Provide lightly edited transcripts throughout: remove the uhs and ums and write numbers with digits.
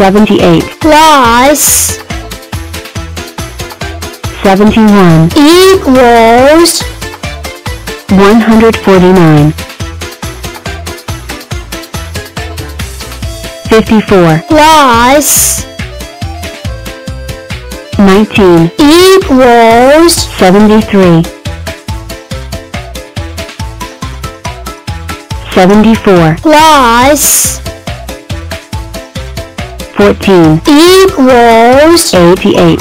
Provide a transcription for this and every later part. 78 plus 71 equals 149. 54 plus 19 equals 73. 74 plus 14 equals 88.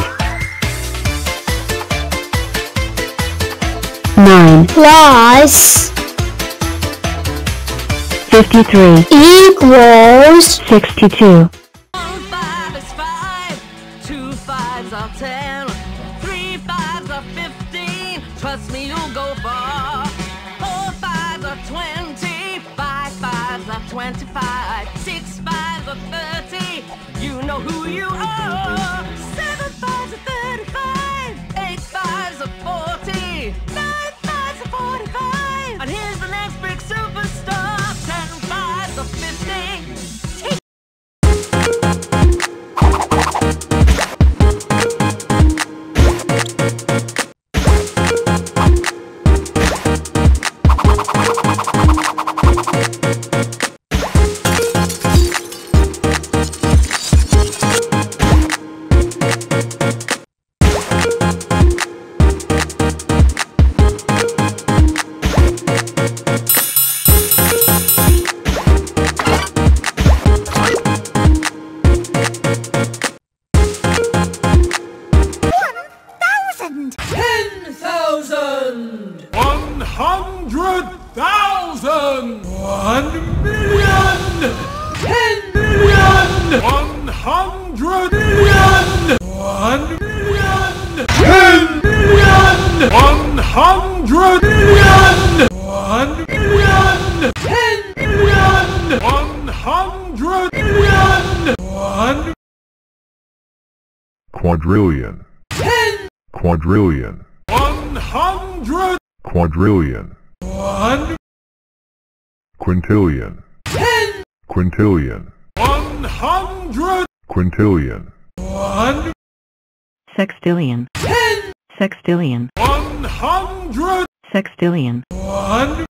9 plus 53 equals 62. 5 is 5, 2 5s are 10, 3 5s are 15. Trust me, you'll go far. 4 5s are 20, 5 5s are 25, 6 5s are 30. You know who you are. 7 5s are 35, 8 5s are 40, 9 5s are 45. And here's the next big superstar. 10 5s are 15. Quadrillion. 10 quadrillion. 100 quadrillion. 1 quintillion. 10 quintillion. 100 quintillion. 1 sextillion. 10 sextillion. 100 sextillion. 1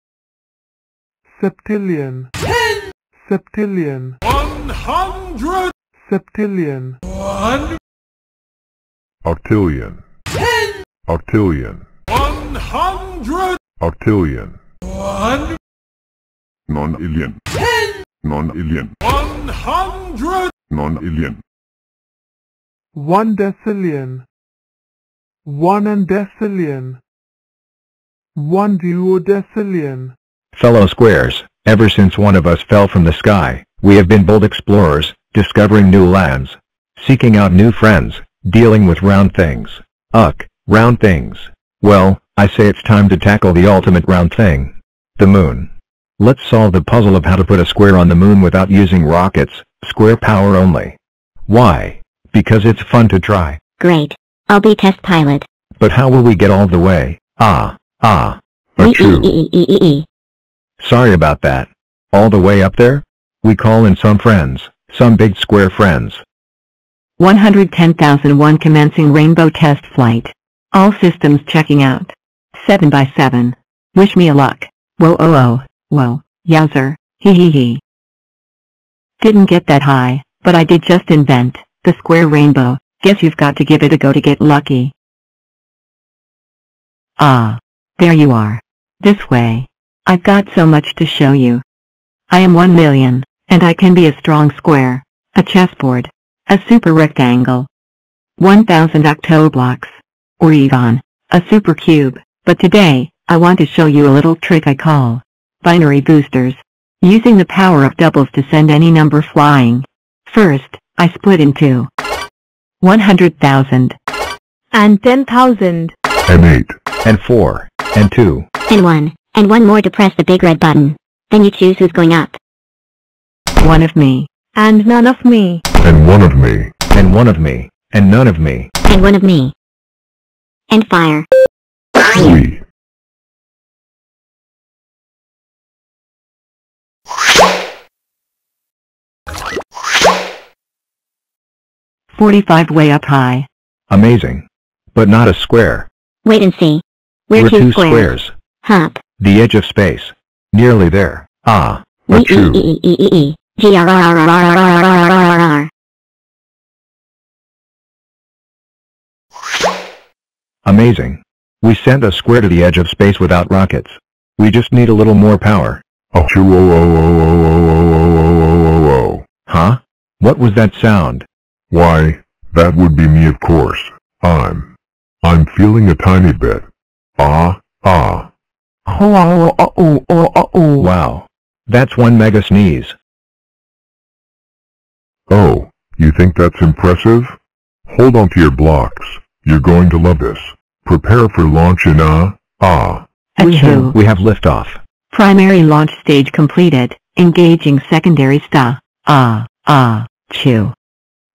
septillion. 10 septillion. 100 septillion. 1 octillion. 10 octillion. 100 octillion. 1 nonillion. 10 nonillion. 100 nonillion. 1 decillion. 1 undecillion. 1 duodecillion. Fellow squares, ever since one of us fell from the sky, we have been bold explorers, discovering new lands, seeking out new friends, dealing with round things. Ugh, round things. Well, I say it's time to tackle the ultimate round thing. The moon. Let's solve the puzzle of how to put a square on the moon without using rockets, square power only. Why? Because it's fun to try. Great. I'll be test pilot. But how will we get all the way? Sorry about that. All the way up there? We call in some friends, some big square friends. 110,001 commencing rainbow test flight. All systems checking out. 7x7. Wish me a luck. Whoa, oh, oh, whoa, yowzer, hee hee hee. Didn't get that high, but I did just invent the square rainbow. Guess you've got to give it a go to get lucky. Ah, there you are. This way. I've got so much to show you. I am 1 million, and I can be a strong square, a chessboard, a super rectangle, 1,000 octoblocks, or even a super cube. But today, I want to show you a little trick I call binary boosters, using the power of doubles to send any number flying. First, I split into 100,000 and 10,000 and 8 and 4 and 2 and 1 and 1 more to press the big red button. Then you choose who's going up. One of me. And none of me. And one of me. And one of me. And none of me. And one of me. And fire. Three. 45 way up high. Amazing. But not a square. Wait and see. We're two squares. Hop. The edge of space. Nearly there. Ah. But true. Amazing. We sent a square to the edge of space without rockets. We just need a little more power. Huh? What was that sound? Why, that would be me, of course. I'm feeling a tiny bit. Wow. That's one mega sneeze. Oh, you think that's impressive? Hold on to your blocks. You're going to love this. Prepare for launch in Achoo. We have liftoff. Primary launch stage completed. Engaging secondary star. Achoo.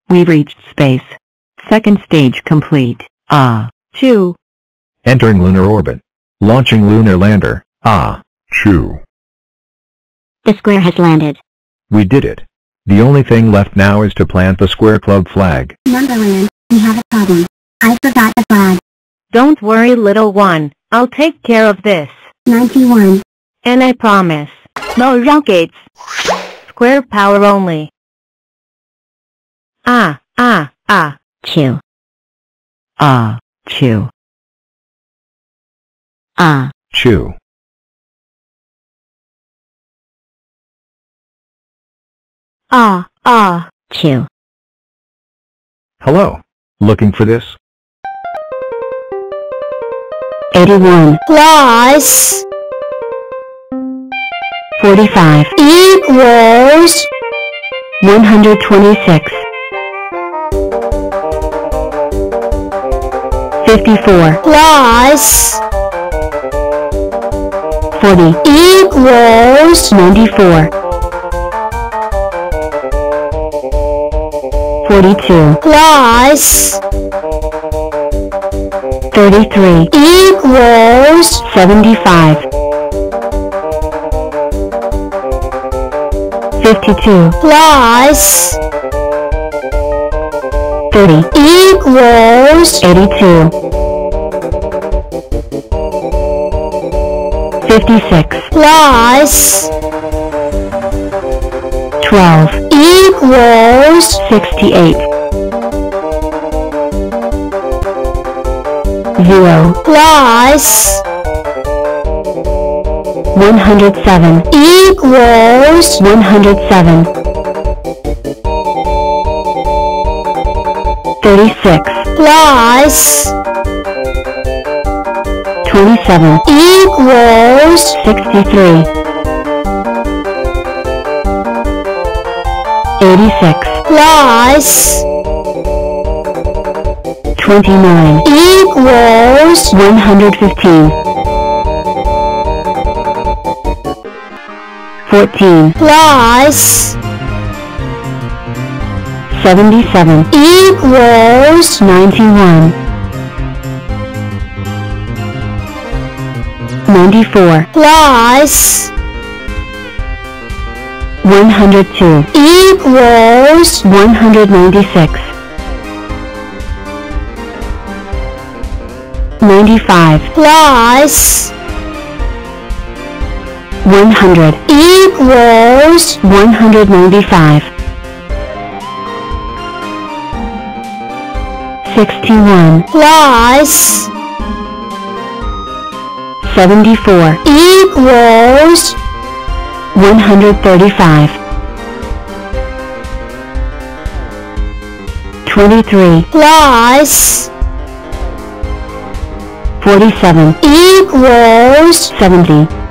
We've reached space. Second stage complete. Achoo. Entering lunar orbit. Launching lunar lander. Achoo. The square has landed. We did it. The only thing left now is to plant the square club flag. Numberland, we have a problem. I forgot the flag. Don't worry, little one. I'll take care of this. 91. And I promise. No rockets. Square power only. Achoo. Achoo. Achoo. Achoo. Hello. Looking for this? 81 plus 45 equals 126. 54 plus 40 equals 94. 42 plus 33 equals 75. 52 plus 30 equals 82. 56 plus 12 equals 68. 0 plus 107 equals 107. 36 plus 27 equals 63. 86 plus 29 equals 115. 14 plus 77 equals 91. 94 plus 102 equals 196. 95 plus 100 equals 195. 61 plus 74 equals 135. 23 plus 47 equals 70.